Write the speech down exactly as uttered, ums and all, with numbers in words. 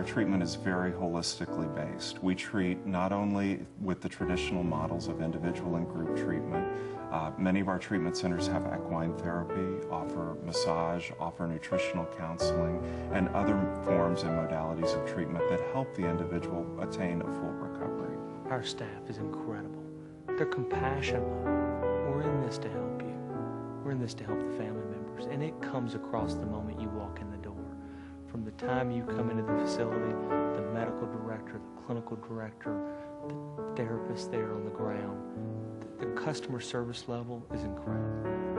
Our treatment is very holistically based. We treat not only with the traditional models of individual and group treatment. Uh, many of our treatment centers have equine therapy, offer massage, offer nutritional counseling, and other forms and modalities of treatment that help the individual attain a full recovery. Our staff is incredible. They're compassionate. We're in this to help you. We're in this to help the family members, and it comes across the moment you walk in the door. From the time you come into the facility, the medical director, the clinical director, the therapist there on the ground, the customer service level is incredible.